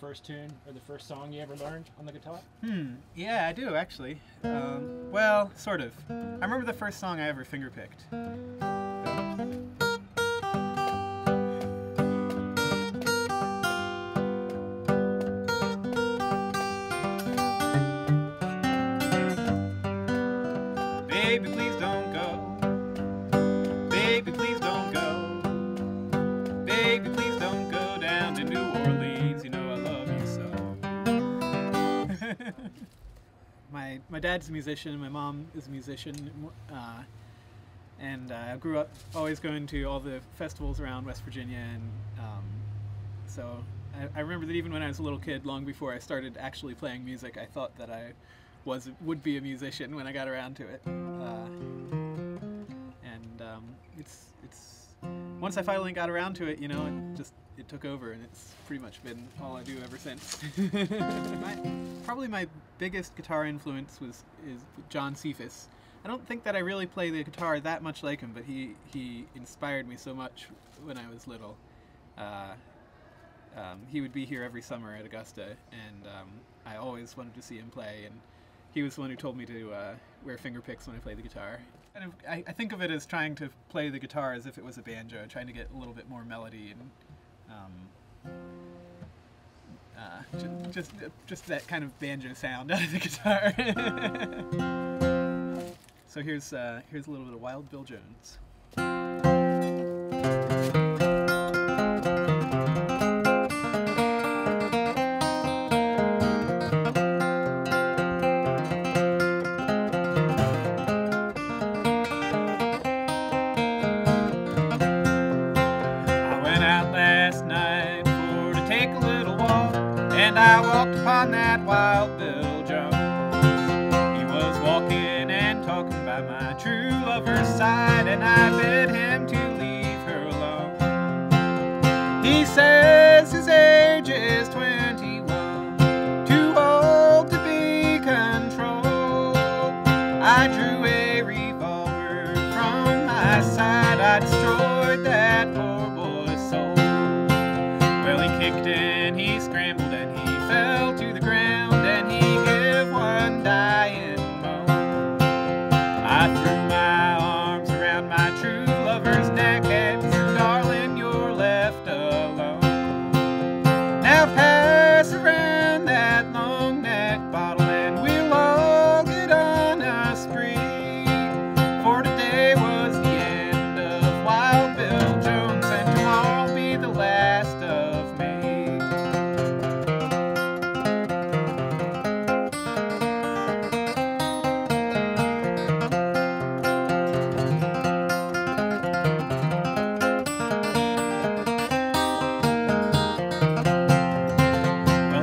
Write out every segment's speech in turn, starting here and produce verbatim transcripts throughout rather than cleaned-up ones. first tune or the first song you ever learned on the guitar? Hmm, yeah, I do actually. Um, well, sort of. I remember the first song I ever fingerpicked. Baby, please don't go. Baby, please don't go. Baby, please don't go down to New Orleans. You know I love you so. my my dad's a musician. My mom is a musician, uh, and I uh, grew up always going to all the festivals around West Virginia, and um, so I, I remember that even when I was a little kid, long before I started actually playing music, I thought that I was would be a musician when I got around to it. Uh, and um, it's it's once I finally got around to it, you know, it just it took over, and it's pretty much been all I do ever since. my, probably my biggest guitar influence was is John Cephas. I don't think that I really play the guitar that much like him, but he he inspired me so much when I was little. Uh, um, he would be here every summer at Augusta, and um, I always wanted to see him play, and he was the one who told me to uh, wear finger picks when I play the guitar. And I, I think of it as trying to play the guitar as if it was a banjo, trying to get a little bit more melody and um, uh, just, just just that kind of banjo sound out of the guitar. So here's uh, here's a little bit of Wild Bill Jones. And I walked upon that Wild Bill Jones. He was walking and talking by my true lover's side, and I bid him to leave her alone. He says his age is twenty-one, too old to be controlled. I drew a revolver from my side, I destroyed that poor boy's soul. Well, he kicked and he scrambled, fell to the ground, and he gave one dying moan. I threw my arms around my true lover's neck and said, darling, you're left alone. Now pass around that long neck bottle, and we'll all get on a spree. For today was the end of Wild Bill Jones, and tomorrow'll be the last of me.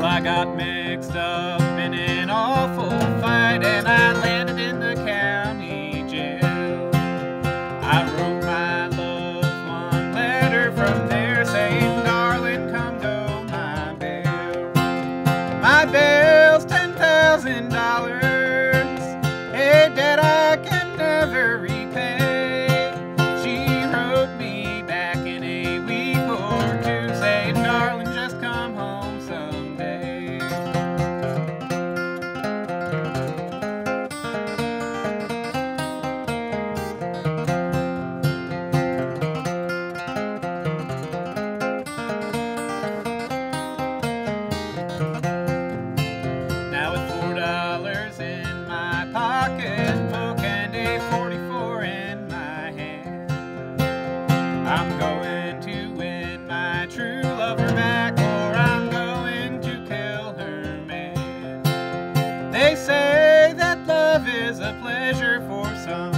I got mixed up in an awful fight, and I landed in the county jail. I wrote my loved one letter from there, saying, darling, come go my bail. My bail's ten thousand dollars, a debt I can never repay. She wrote me back in a week or two, saying, darling, just come home someday. I'm going to win my true lover back, or I'm going to kill her man. They say that love is a pleasure for some,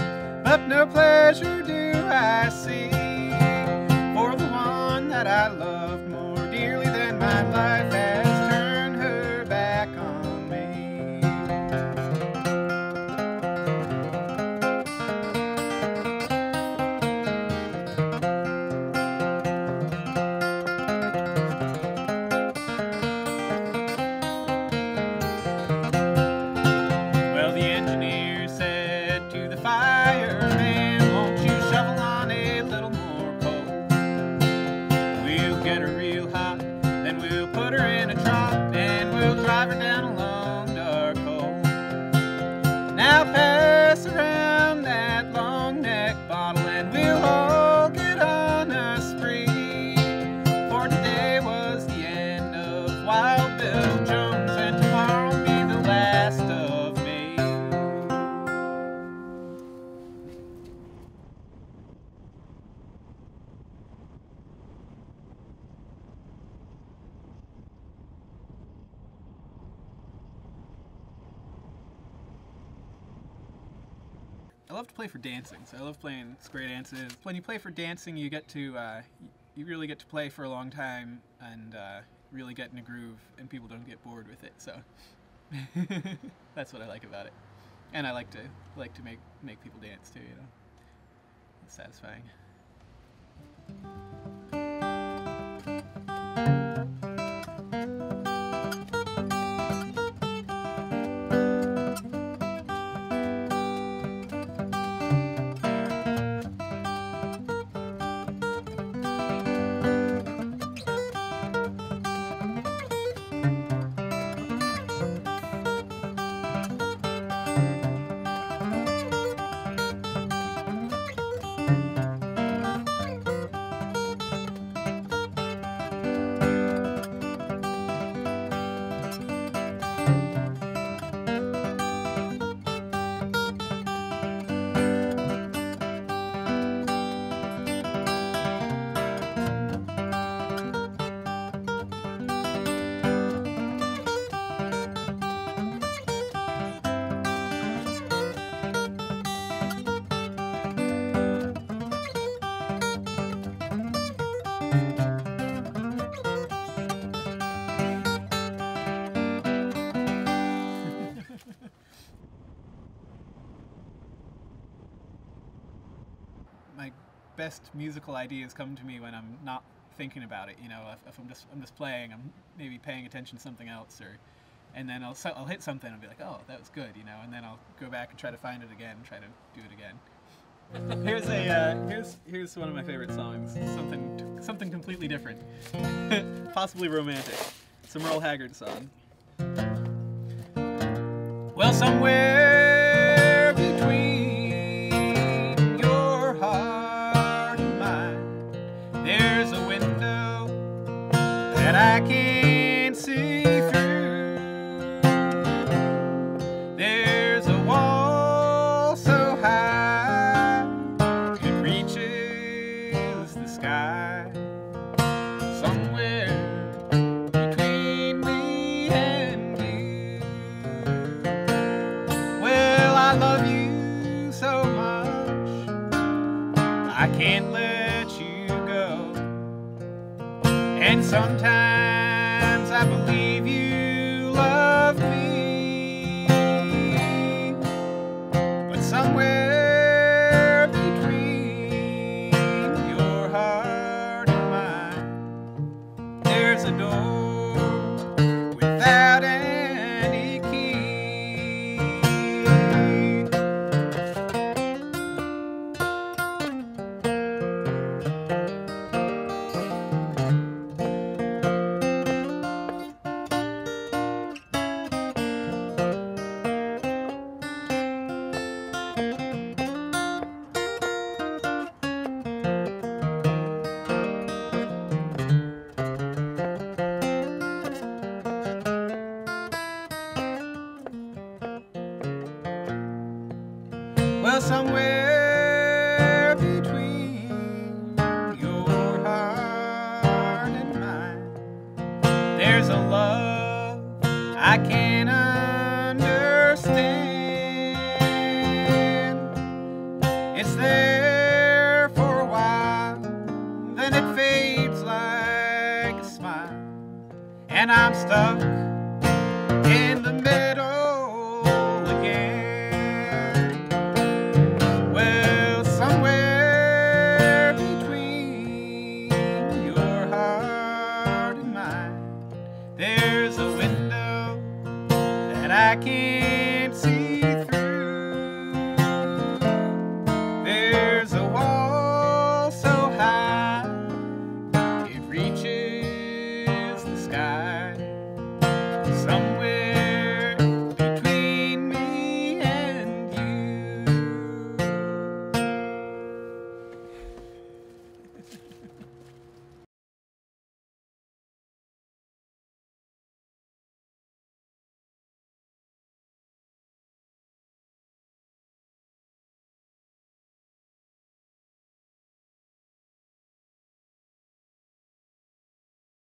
but no pleasure do I see for the one that I love more dearly than my life has. Fireman, won't you shovel on a little more? driving down a long dark hole. Now pass around that long neck bottle and we'll all get on a spree. For today was the end of Wild Bill Jones and tomorrow will be the last of me. I love to play for dancing, so I love playing square dances. When you play for dancing, you get to, uh, you really get to play for a long time and uh, really get in a groove, and people don't get bored with it. So that's what I like about it. And I like to like to make make people dance too. You know, it's satisfying. My best musical ideas come to me when I'm not thinking about it. You know, if, if I'm just I'm just playing, I'm maybe paying attention to something else, or, and then I'll I'll hit something and be like, oh, that was good, you know, and then I'll go back and try to find it again, try to do it again. Here's a uh, here's here's one of my favorite songs. Something something completely different, possibly romantic. It's a Merle Haggard song. Well, somewhere. There's a window that I can't see through. There's a wall so high it reaches the sky. Somewhere between me and you. Well, I love you so much, I can't let and sometimes I believe you love me, but somewhere between your heart and mine, there's a door without any key. Well, somewhere between your heart and mine, there's a love I can't understand. It's there for a while, then it fades like a smile, and I'm stuck in the middle. There's a window that I can't